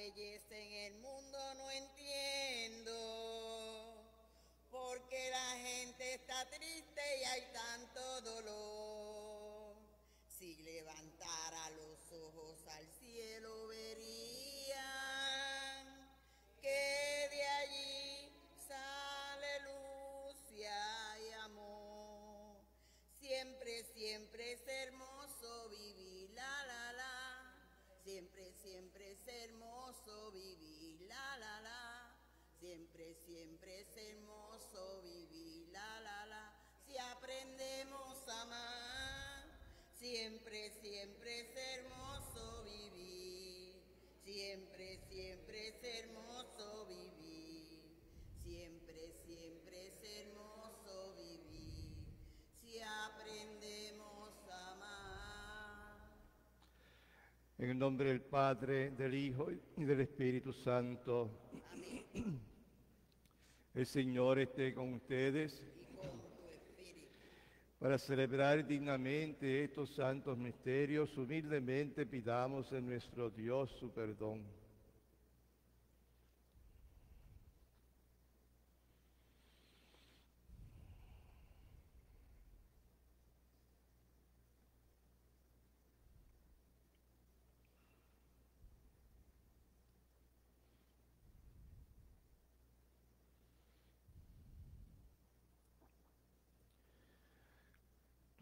belleza en el mundo no entiendo, porque la gente está triste y hay tanto dolor. Si levantara los ojos al cielo verían que de allí sale luz y hay amor. Siempre, siempre es hermoso vivir, la, la, la. Siempre, siempre es hermoso vivir, la, la, la. Siempre, siempre es hermoso vivir, la, la, la. Si aprendemos a amar, siempre, siempre es hermoso vivir. Siempre, siempre es hermoso vivir. Siempre, siempre es hermoso vivir. Si aprendemos a amar. En el nombre del Padre, del Hijo y del Espíritu Santo. Amén. El Señor esté con ustedes. Y con tu espíritu. Para celebrar dignamente estos santos misterios, humildemente pidamos a nuestro Dios su perdón.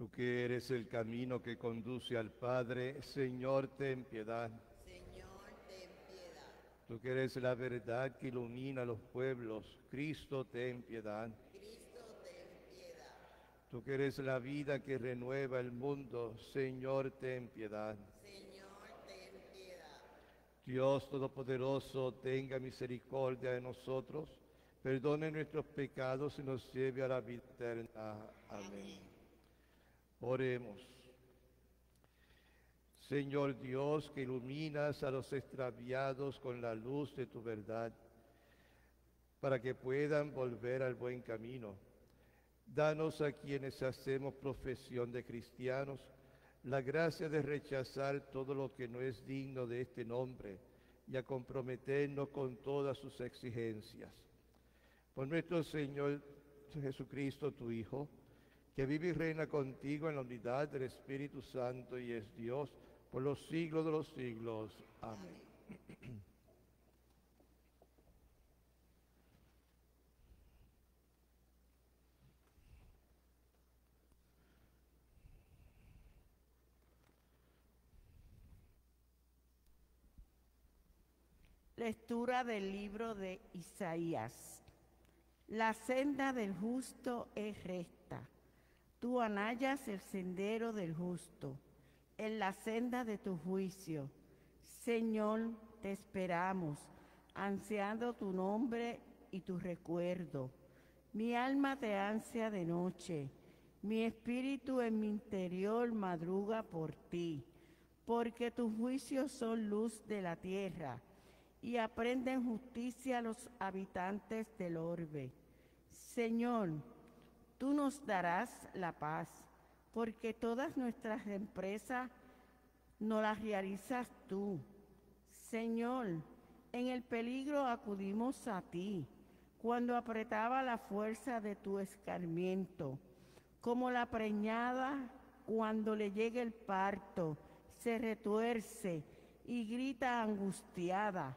Tú que eres el camino que conduce al Padre, Señor, ten piedad. Señor, ten piedad. Tú que eres la verdad que ilumina los pueblos, Cristo, ten piedad. Cristo, ten piedad. Tú que eres la vida que renueva el mundo, Señor, ten piedad. Señor, ten piedad. Dios Todopoderoso, tenga misericordia de nosotros, perdone nuestros pecados y nos lleve a la vida eterna. Amén. Amén. Oremos. Señor Dios, que iluminas a los extraviados con la luz de tu verdad, para que puedan volver al buen camino, danos a quienes hacemos profesión de cristianos la gracia de rechazar todo lo que no es digno de este nombre y a comprometernos con todas sus exigencias. Por nuestro Señor Jesucristo, tu Hijo, que vive y reina contigo en la unidad del Espíritu Santo y es Dios por los siglos de los siglos. Amén. Amén. Lectura del libro de Isaías. La senda del justo es recta. Tú anallas el sendero del justo, en la senda de tu juicio. Señor, te esperamos, ansiando tu nombre y tu recuerdo. Mi alma te ansia de noche, mi espíritu en mi interior madruga por ti, porque tus juicios son luz de la tierra, y aprenden justicia los habitantes del orbe. Señor, tú nos darás la paz, porque todas nuestras empresas no las realizas tú. Señor, en el peligro acudimos a ti, cuando apretaba la fuerza de tu escarmiento. Como la preñada, cuando le llega el parto, se retuerce y grita angustiada.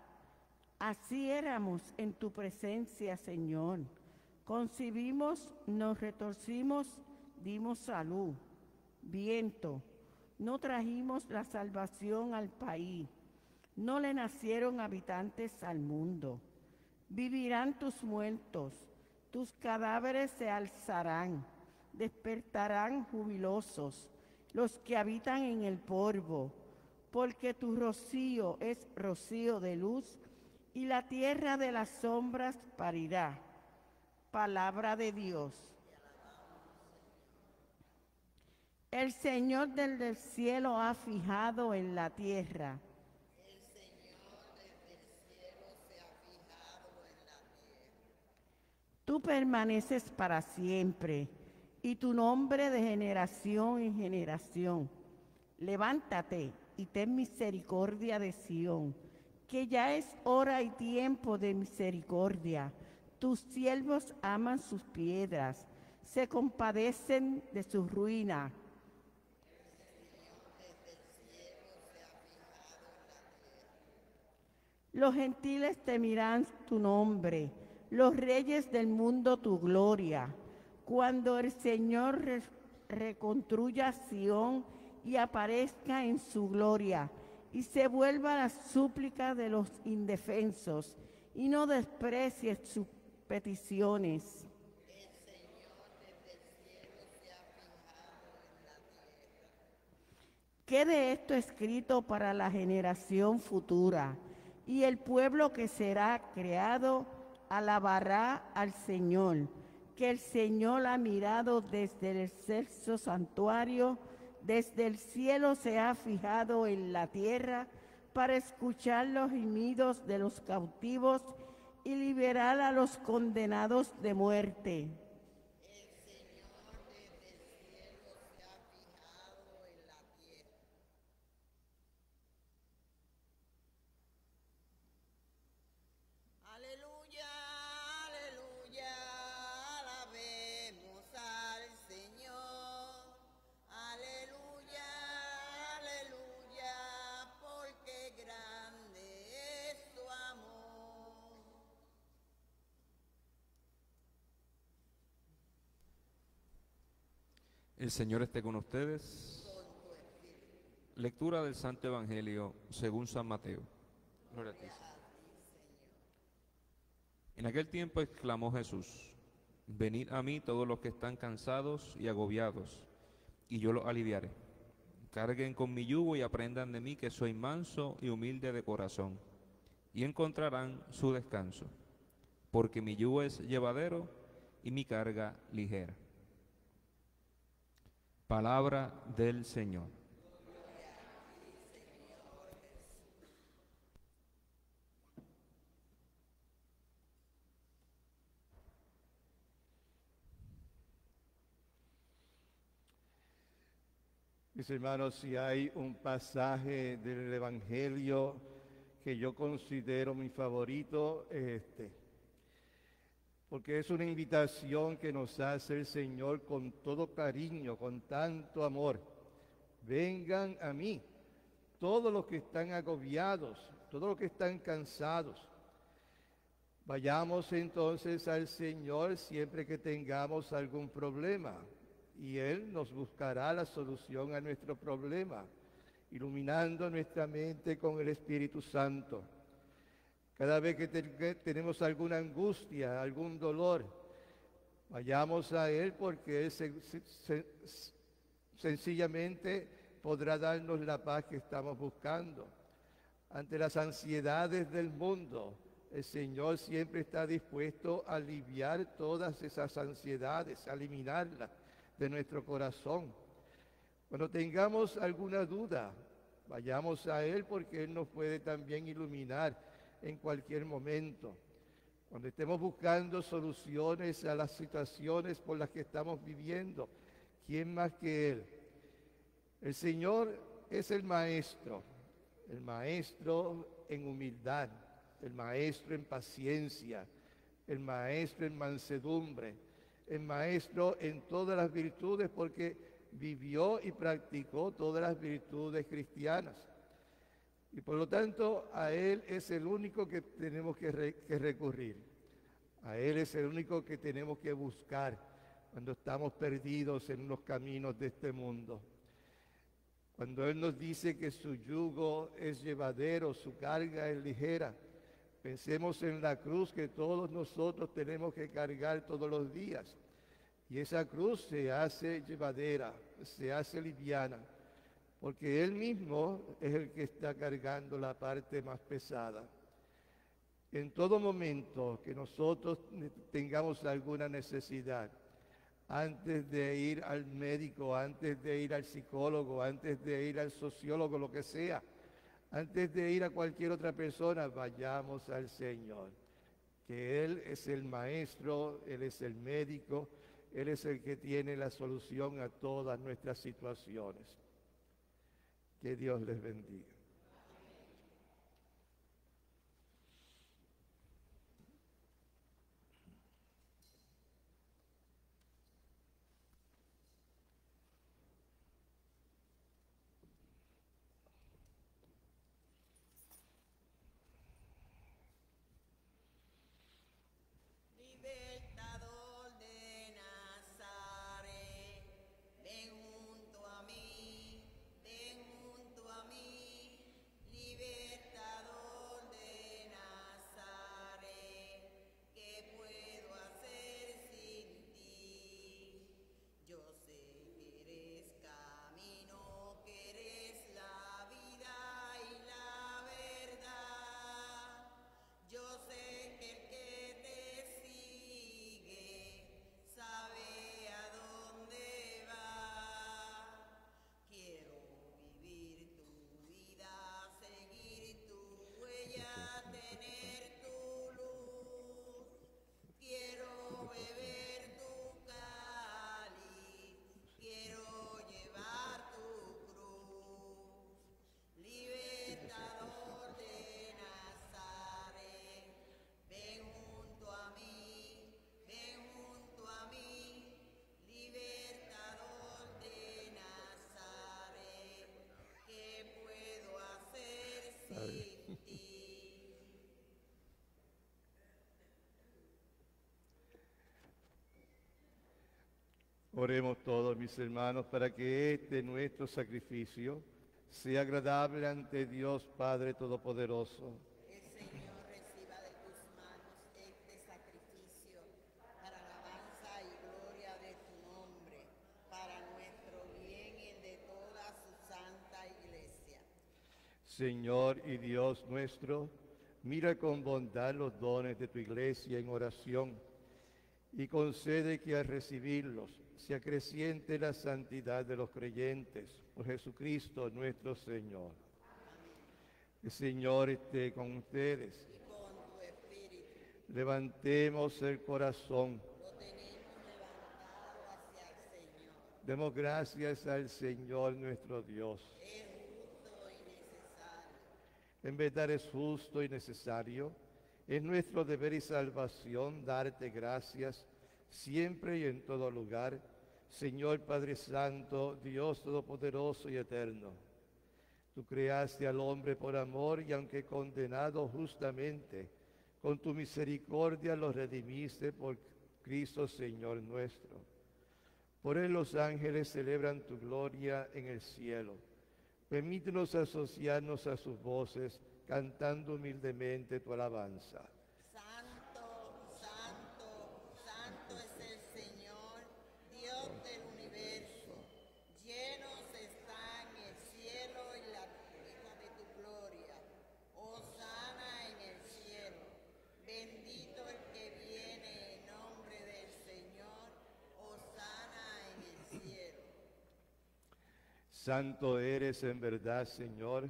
Así éramos en tu presencia, Señor. Concibimos, nos retorcimos, dimos a luz, viento, no trajimos la salvación al país, no le nacieron habitantes al mundo. Vivirán tus muertos, tus cadáveres se alzarán, despertarán jubilosos los que habitan en el polvo, porque tu rocío es rocío de luz y la tierra de las sombras parirá. Palabra de Dios. El Señor del cielo ha fijado en la tierra. El Señor desde el cielo se ha fijado en la tierra. Tú permaneces para siempre, y tu nombre de generación en generación. Levántate y ten misericordia de Sión, que ya es hora y tiempo de misericordia. Tus siervos aman sus piedras, se compadecen de su ruina. Los gentiles temerán tu nombre, los reyes del mundo tu gloria. Cuando el Señor reconstruya Sión y aparezca en su gloria, y se vuelva la súplica de los indefensos, y no desprecies sus peticiones. El Señor desde el cielo se ha fijado en la tierra. Quede esto escrito para la generación futura, y el pueblo que será creado alabará al Señor, que el Señor ha mirado desde el sexto santuario, desde el cielo se ha fijado en la tierra para escuchar los gemidos de los cautivos y liberar a los condenados de muerte. El Señor desde el cielo se ha fijado en la tierra. Aleluya, aleluya, alabemos al Señor. Aleluya, aleluya, porque grande es tu amor. El Señor esté con ustedes. Lectura del Santo Evangelio según San Mateo. Gloria a ti, Señor. En aquel tiempo exclamó Jesús: venid a mí todos los que están cansados y agobiados, y yo los aliviaré. Carguen con mi yugo y aprendan de mí, que soy manso y humilde de corazón, y encontrarán su descanso, porque mi yugo es llevadero y mi carga ligera. Palabra del Señor. Mis hermanos, si hay un pasaje del Evangelio que yo considero mi favorito, es este. Porque es una invitación que nos hace el Señor con todo cariño, con tanto amor. Vengan a mí, todos los que están agobiados, todos los que están cansados. Vayamos entonces al Señor siempre que tengamos algún problema. Y Él nos buscará la solución a nuestro problema, iluminando nuestra mente con el Espíritu Santo. Cada vez que tenemos alguna angustia, algún dolor, vayamos a Él, porque Él sencillamente podrá darnos la paz que estamos buscando. Ante las ansiedades del mundo, el Señor siempre está dispuesto a aliviar todas esas ansiedades, a eliminarlas de nuestro corazón. Cuando tengamos alguna duda, vayamos a Él, porque Él nos puede también iluminar en cualquier momento. Cuando estemos buscando soluciones a las situaciones por las que estamos viviendo, ¿quién más que Él? El Señor es el maestro en humildad, el maestro en paciencia, el maestro en mansedumbre, el maestro en todas las virtudes, porque vivió y practicó todas las virtudes cristianas. Y por lo tanto, a Él es el único que tenemos que recurrir. A Él es el único que tenemos que buscar cuando estamos perdidos en los caminos de este mundo. Cuando Él nos dice que su yugo es llevadero, su carga es ligera, pensemos en la cruz que todos nosotros tenemos que cargar todos los días. Y esa cruz se hace llevadera, se hace liviana, porque Él mismo es el que está cargando la parte más pesada. En todo momento que nosotros tengamos alguna necesidad, antes de ir al médico, antes de ir al psicólogo, antes de ir al sociólogo, lo que sea, antes de ir a cualquier otra persona, vayamos al Señor, que Él es el maestro, Él es el médico, Él es el que tiene la solución a todas nuestras situaciones. Que Dios les bendiga. Oremos todos, mis hermanos, para que este nuestro sacrificio sea agradable ante Dios Padre Todopoderoso. Que el Señor reciba de tus manos este sacrificio para alabanza y gloria de tu nombre, para nuestro bien y de toda su santa iglesia. Señor y Dios nuestro, mira con bondad los dones de tu iglesia en oración y concede que al recibirlos se acreciente la santidad de los creyentes, por Jesucristo nuestro Señor. Amén. El Señor esté con ustedes. Y con tu espíritu. Levantemos el corazón. Lo tenemos levantado hacia el Señor. Demos gracias al Señor nuestro Dios. Es justo y necesario. En verdad es justo y necesario. Es nuestro deber y salvación darte gracias siempre y en todo lugar, Señor Padre Santo, Dios Todopoderoso y Eterno. Tú creaste al hombre por amor y aunque condenado justamente, con tu misericordia lo redimiste por Cristo Señor nuestro. Por él los ángeles celebran tu gloria en el cielo. Permítenos asociarnos a sus voces, cantando humildemente tu alabanza. Santo, santo, santo es el Señor, Dios del universo. Llenos están el cielo y la tierra de tu gloria. Hosana en el cielo. Bendito el que viene en nombre del Señor. Hosana en el cielo. Santo eres en verdad, Señor,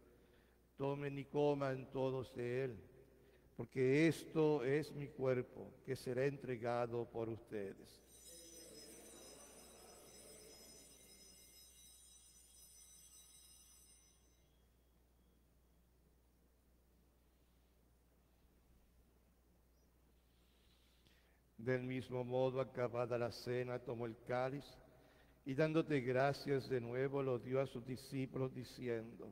tomen y coman todos de él, porque esto es mi cuerpo, que será entregado por ustedes. Del mismo modo, acabada la cena, tomó el cáliz y dándote gracias de nuevo, lo dio a sus discípulos diciendo: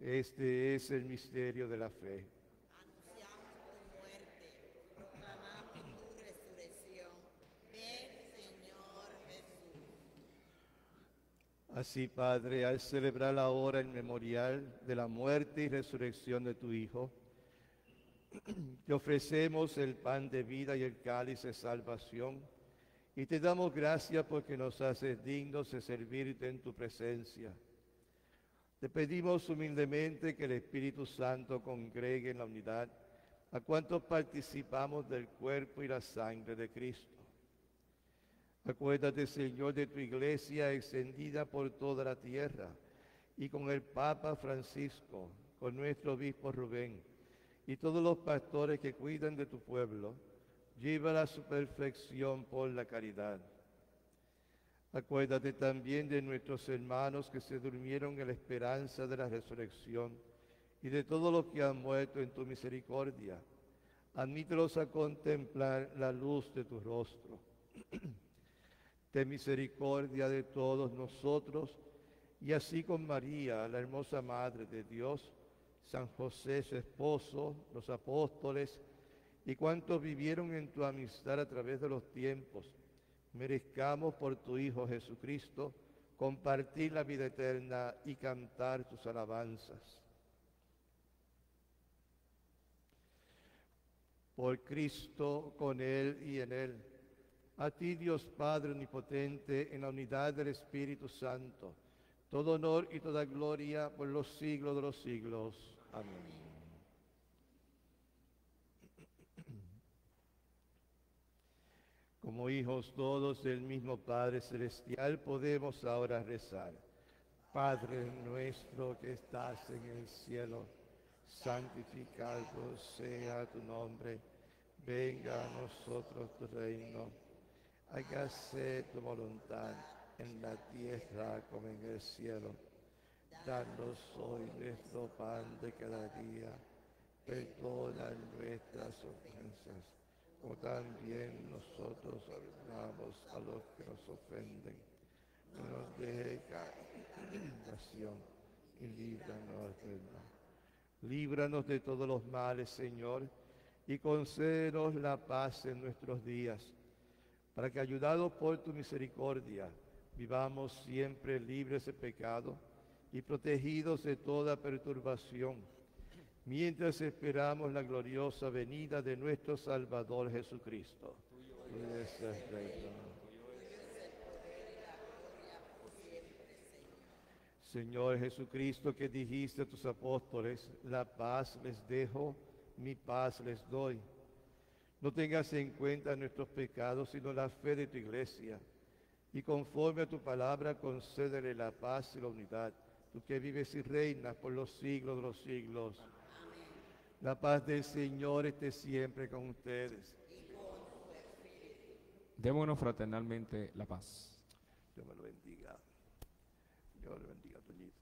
Este es el misterio de la fe. Anunciamos tu muerte, proclamamos tu resurrección. Ven, Señor Jesús. Así, Padre, al celebrar ahora el memorial de la muerte y resurrección de tu Hijo, te ofrecemos el pan de vida y el cáliz de salvación, y te damos gracias porque nos haces dignos de servirte en tu presencia. Te pedimos humildemente que el Espíritu Santo congregue en la unidad a cuantos participamos del cuerpo y la sangre de Cristo. Acuérdate, Señor, de tu iglesia extendida por toda la tierra y con el Papa Francisco, con nuestro Obispo Rubén y todos los pastores que cuidan de tu pueblo, llévala a su perfección por la caridad. Acuérdate también de nuestros hermanos que se durmieron en la esperanza de la resurrección y de todos los que han muerto en tu misericordia. Admítelos a contemplar la luz de tu rostro. Ten misericordia de todos nosotros y así con María, la hermosa Madre de Dios, San José, su esposo, los apóstoles y cuantos vivieron en tu amistad a través de los tiempos, merezcamos por tu Hijo Jesucristo compartir la vida eterna y cantar tus alabanzas. Por Cristo, con él y en él, a ti Dios Padre omnipotente, en la unidad del Espíritu Santo, todo honor y toda gloria por los siglos de los siglos. Amén. Como hijos todos del mismo Padre Celestial, podemos ahora rezar. Padre nuestro que estás en el cielo, santificado sea tu nombre. Venga a nosotros tu reino. Hágase tu voluntad en la tierra como en el cielo. Danos hoy nuestro pan de cada día. Perdona nuestras ofensas, como también nosotros perdonamos a los que nos ofenden. No nos dejes caer en tentación y líbranos del mal. Líbranos de todos los males, Señor, y concédenos la paz en nuestros días, para que, ayudados por tu misericordia, vivamos siempre libres de pecado y protegidos de toda perturbación, mientras esperamos la gloriosa venida de nuestro Salvador Jesucristo. Tuyo es el reino. Señor Jesucristo, que dijiste a tus apóstoles, la paz les dejo, mi paz les doy. No tengas en cuenta nuestros pecados, sino la fe de tu iglesia. Y conforme a tu palabra, concédele la paz y la unidad, tú que vives y reinas por los siglos de los siglos. Amén. La paz del Señor esté siempre con ustedes. Y con tu espíritu. Démonos fraternalmente la paz. Dios me lo bendiga. Dios le bendiga, Toñito.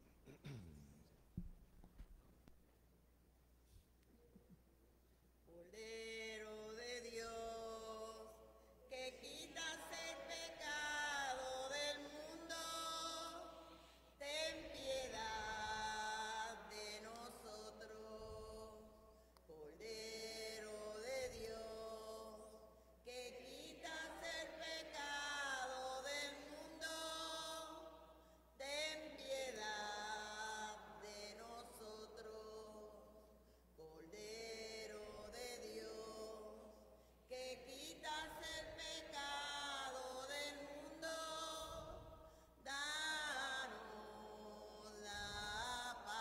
Cordero de Dios, que quitas el pecado del mundo, ten piedad de nosotros. Cordero de Dios, que quitas el pecado del mundo, ten piedad de nosotros. Cordero de Dios, que quitas el pecado del mundo, danos la paz.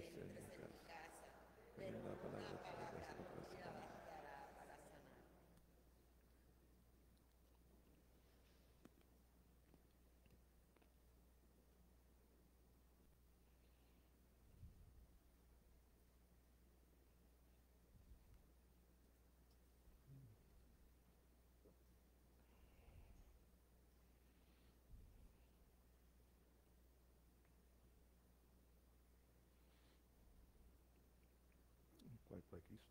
estés en mi casa, pero una palabra tuya bastará para sanar. Cuerpo de Cristo.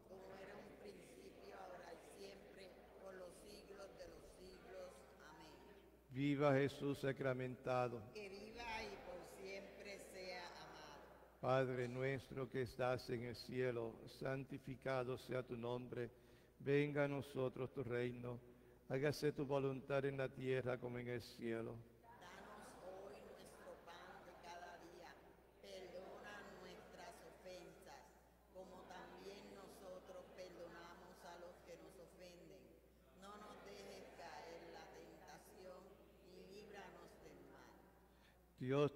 Viva Jesús sacramentado. Que viva y por siempre sea amado. Padre nuestro que estás en el cielo, santificado sea tu nombre. Venga a nosotros tu reino. Hágase tu voluntad en la tierra como en el cielo. Danos hoy nuestro pan de cada día. Perdona nuestras ofensas, como también nosotros perdonamos a los que nos ofenden. No nos dejes caer en la tentación. Dios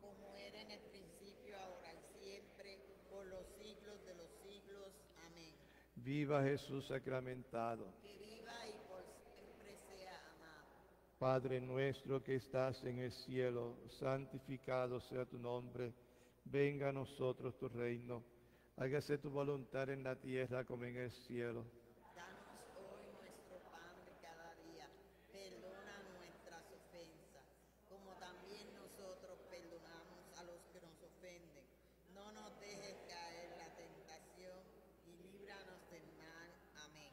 Como era en el principio, ahora y siempre, por los siglos de los siglos. Amén. Viva Jesús sacramentado. Que viva y por siempre sea amado. Padre nuestro que estás en el cielo, santificado sea tu nombre. Venga a nosotros tu reino. Hágase tu voluntad en la tierra como en el cielo. Danos hoy nuestro pan de cada día. Perdona nuestras ofensas, como también nosotros perdonamos a los que nos ofenden. No nos dejes caer la tentación y líbranos del mal. Amén.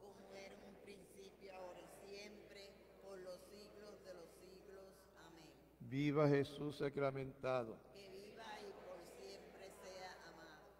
Como era en un principio, ahora y siempre, por los siglos de los siglos. Amén. Viva Jesús sacramentado. Que viva y por siempre sea amado.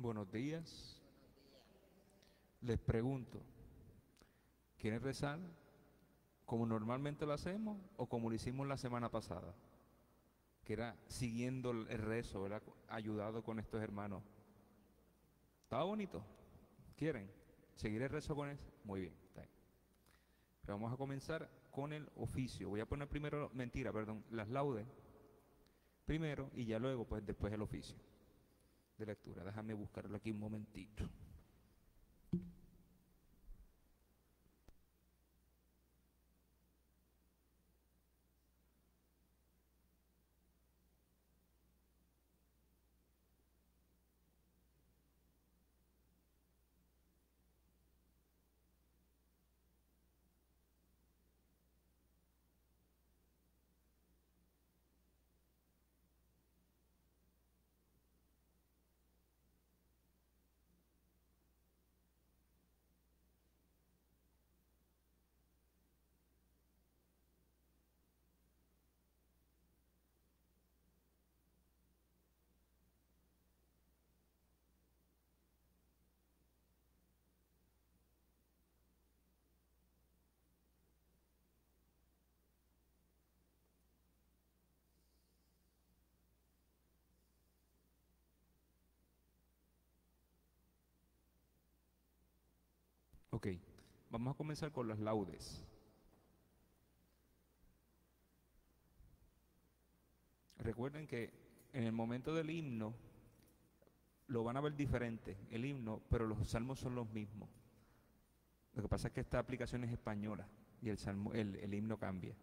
Buenos días. Les pregunto, ¿quieren rezar como normalmente lo hacemos o como lo hicimos la semana pasada? Que era siguiendo el rezo, ¿verdad? Ayudado con estos hermanos. ¿Estaba bonito? ¿Quieren seguir el rezo con eso? Muy bien, está bien. Pero vamos a comenzar con el oficio. Voy a poner primero, las laudes primero y ya luego, pues después el oficio de lectura. Déjame buscarlo aquí un momentito. Ok, vamos a comenzar con las laudes. Recuerden que en el momento del himno lo van a ver diferente, el himno, pero los salmos son los mismos. Lo que pasa es que esta aplicación es española y el himno cambia.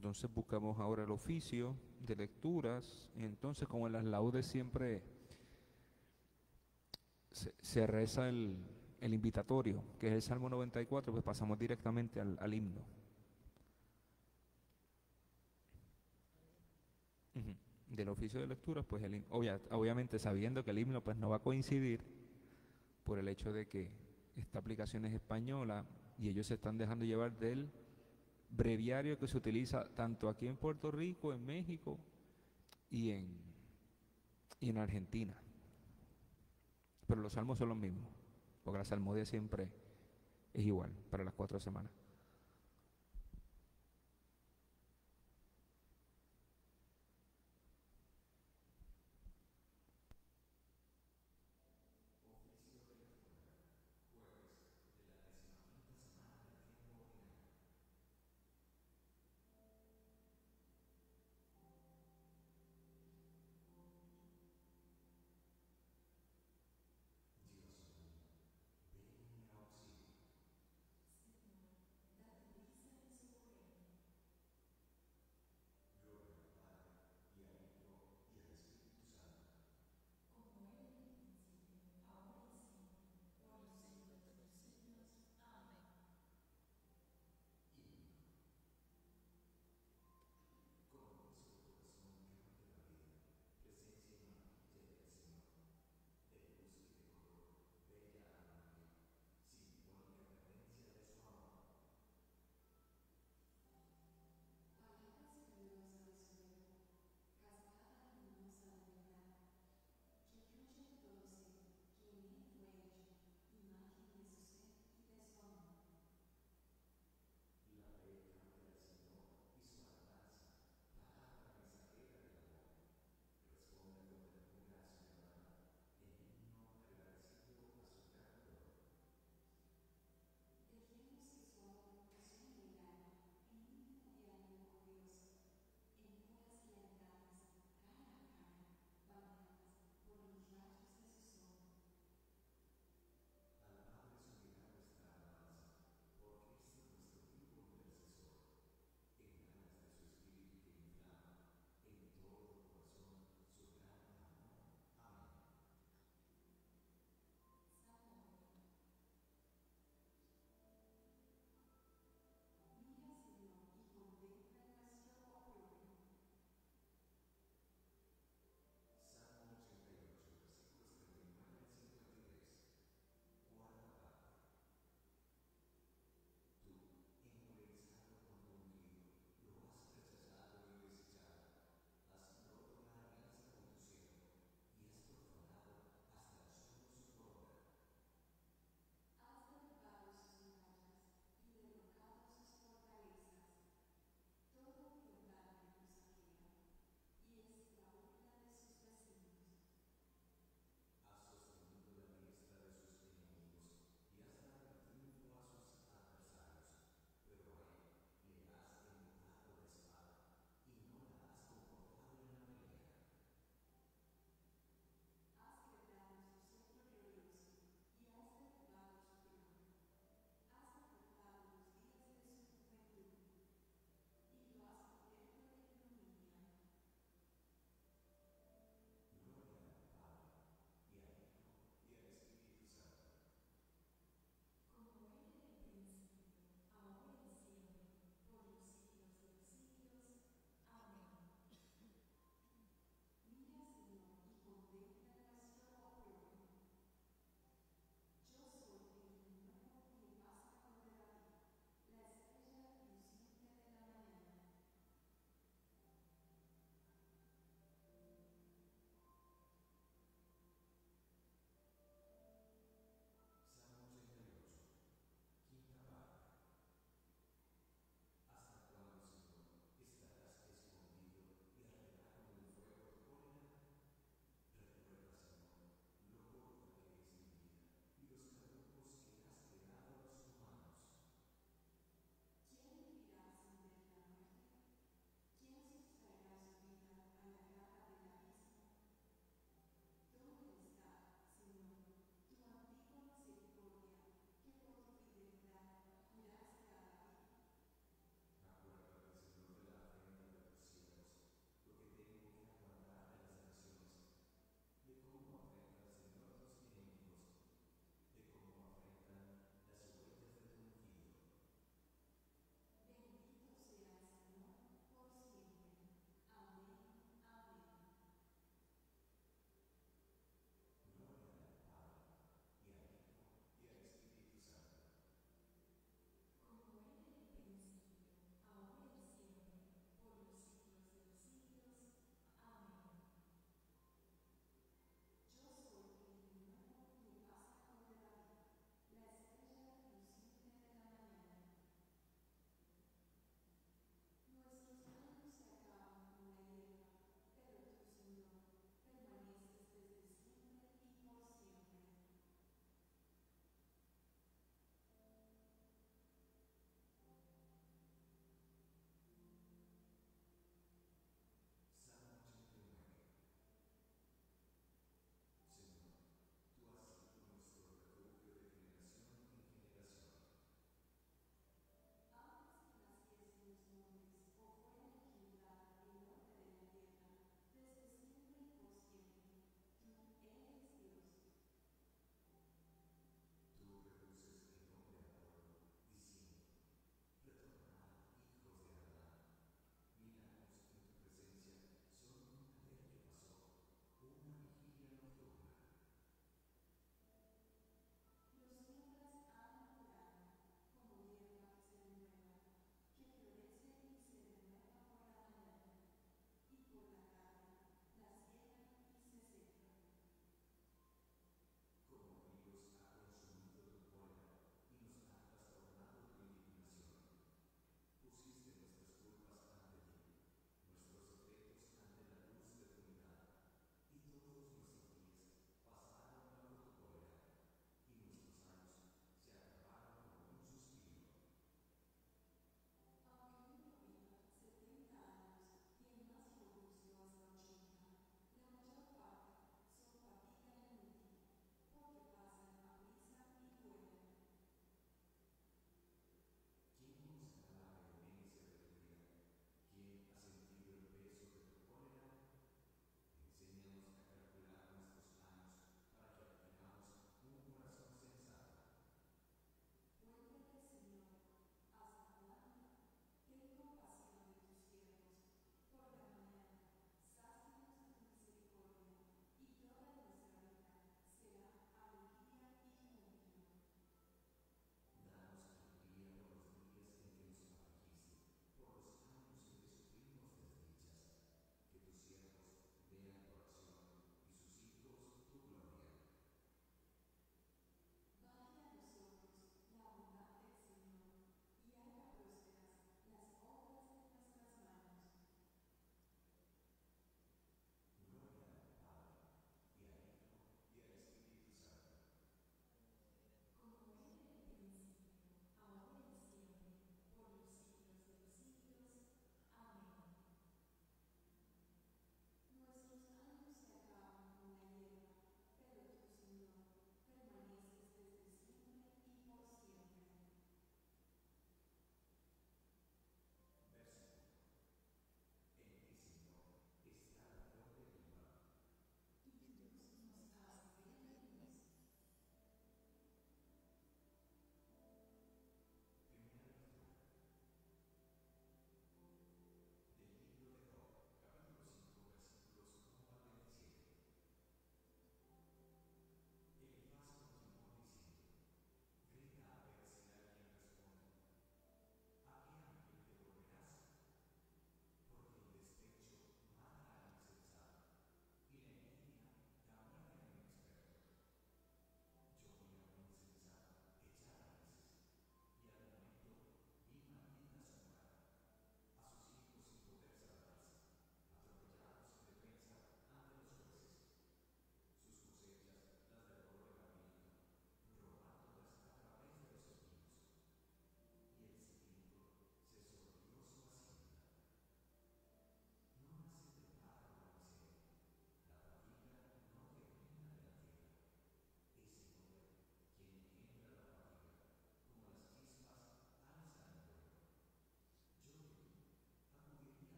Entonces buscamos ahora el oficio de lecturas. Entonces, como en las laudes siempre se reza el invitatorio, que es el Salmo 94, pues pasamos directamente al himno. Del oficio de lecturas, pues el himno, obviamente sabiendo que el himno pues no va a coincidir por el hecho de que esta aplicación es española y ellos se están dejando llevar del breviario que se utiliza tanto aquí en Puerto Rico, en México y en Argentina. Pero los salmos son los mismos, porque la salmodia siempre es igual para las 4 semanas.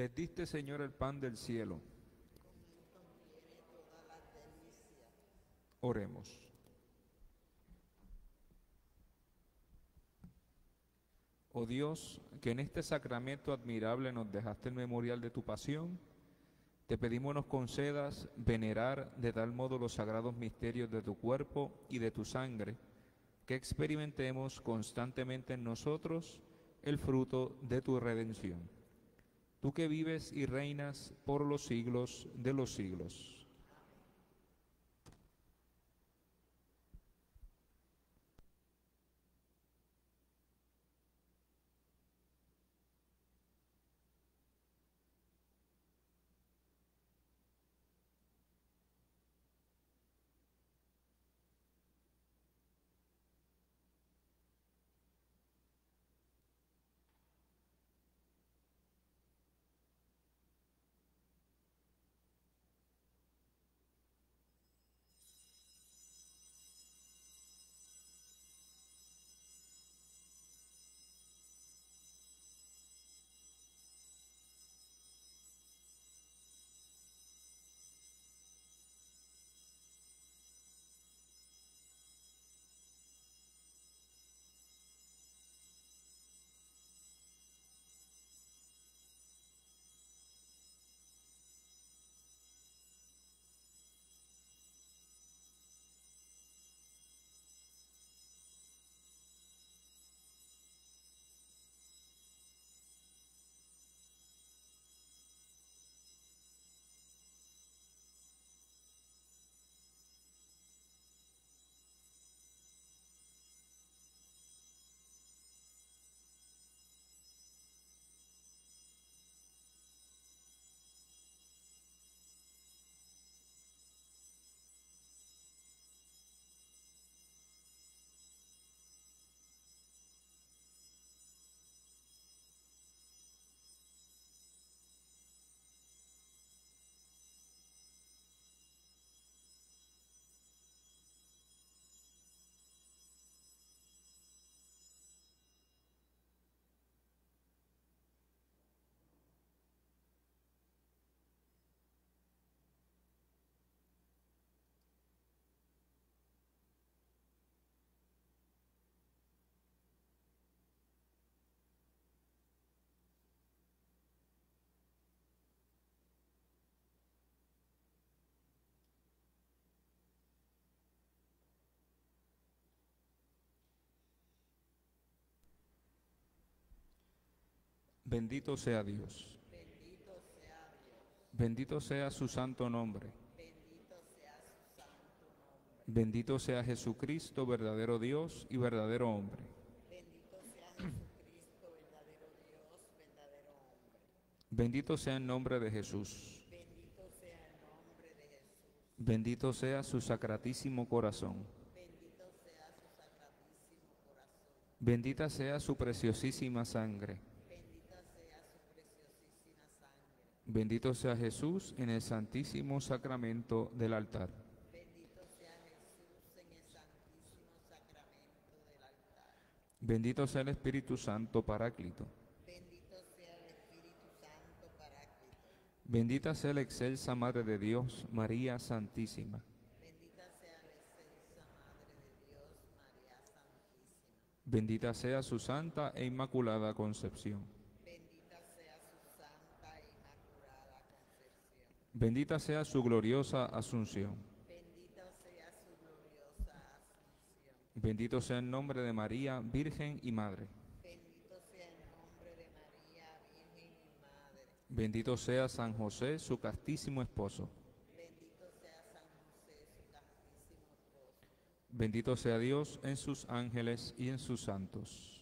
les diste, Señor, el pan del cielo. Oremos. Oh Dios, que en este sacramento admirable nos dejaste el memorial de tu pasión, te pedimos nos concedas venerar de tal modo los sagrados misterios de tu cuerpo y de tu sangre, que experimentemos constantemente en nosotros el fruto de tu redención. Tú que vives y reinas por los siglos de los siglos. Bendito sea Dios. Bendito sea Dios. Bendito sea su santo nombre. Bendito sea su santo nombre. Bendito sea Jesucristo, verdadero Dios y verdadero hombre. Bendito sea Jesucristo, verdadero Dios, verdadero hombre. Bendito sea el nombre de Jesús. Bendito sea el nombre de Jesús. Bendito sea su sacratísimo corazón. Bendito sea su sacratísimo corazón. Bendita sea su preciosísima sangre. Bendito sea Jesús en el santísimo sacramento del altar. Bendito sea Jesús en el santísimo sacramento del altar. Bendito sea el Espíritu Santo Paráclito. Bendito sea el Espíritu Santo Paráclito. Bendita sea la excelsa Madre de Dios, María Santísima. Bendita sea la excelsa Madre de Dios, María Santísima. Bendita sea su santa e inmaculada concepción. Bendita sea su gloriosa asunción. Bendita sea su gloriosa asunción. Bendito sea el nombre de María, Virgen y Madre. Bendito sea el nombre de María, Virgen y Madre. Bendito sea San José, su castísimo esposo. Bendito sea San José, su castísimo esposo. Bendito sea Dios en sus ángeles y en sus santos.